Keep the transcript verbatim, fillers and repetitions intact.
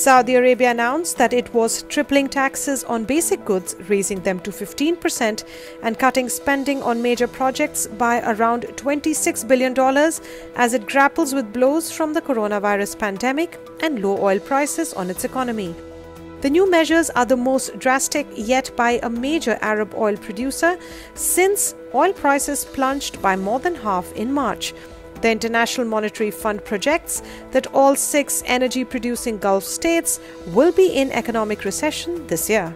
Saudi Arabia announced that it was tripling taxes on basic goods, raising them to fifteen percent, and cutting spending on major projects by around twenty-six billion dollars as it grapples with blows from the coronavirus pandemic and low oil prices on its economy. The new measures are the most drastic yet by a major Arab oil producer since oil prices plunged by more than half in March. The International Monetary Fund projects that all six energy-producing Gulf states will be in economic recession this year.